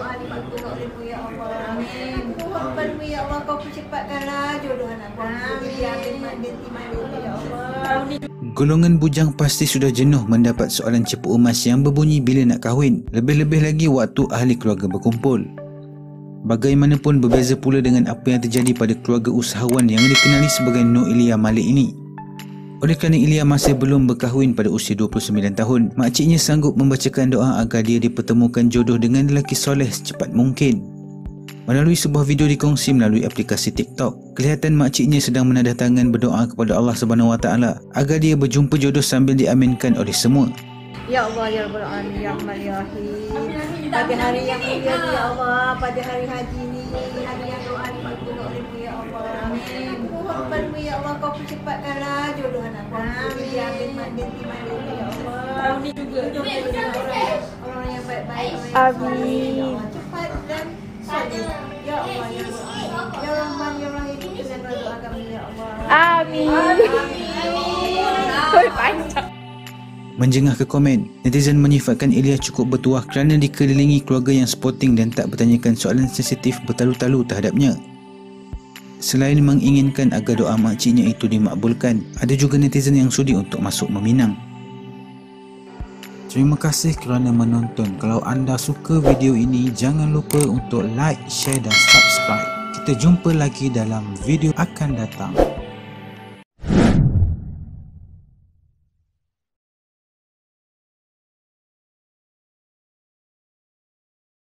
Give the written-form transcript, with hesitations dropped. doa dikabulkanmu ya Allah. Amin. Kuhambamu ya Allah, kau percepatkanlah jodoh anakku. Amin. Golongan bujang pasti sudah jenuh mendapat soalan cepu emas yang berbunyi bila nak kahwin, lebih-lebih lagi waktu ahli keluarga berkumpul. Bagaimanapun berbeza pula dengan apa yang terjadi pada keluarga usahawan yang dikenali sebagai Nor Ilya Malik ini. Oleh kerana Ilya masih belum berkahwin pada usia 29 tahun, makciknya sanggup membacakan doa agar dia dipertemukan jodoh dengan lelaki soleh secepat mungkin. Melalui sebuah video dikongsi melalui aplikasi TikTok, kelihatan makciknya sedang menadah tangan berdoa kepada Allah SWT agar dia berjumpa jodoh sambil diaminkan oleh semua. Ya Allah, ya Rabbul Alamin, ya Rahman, ya Rahim. Pada hari yang mulia ni, ya Allah, pada hari haji ni, hari yang doa dikabulkan olehmu ya Allah. Amin. Mohonmu ya Allah, kau percepatkanlah jodoh anakku. Amin. Binti Malik ya Allah. Tahun ni juga orang yang baik-baik. Amin. Cepat dan soleh. Ya Allah, ya Rabb, ya Rahman, ya Rahim, dengarlah doa kami ya Allah. Amin. Amin. Panjang. Menjengah ke komen, netizen menyifatkan Ilya cukup bertuah kerana dikelilingi keluarga yang sporting dan tak bertanyakan soalan sensitif bertalu-talu terhadapnya. Selain menginginkan agar doa makciknya itu dimakbulkan, ada juga netizen yang sudi untuk masuk meminang. Terima kasih kerana menonton. Kalau anda suka video ini, jangan lupa untuk like, share dan subscribe. Kita jumpa lagi dalam video akan datang.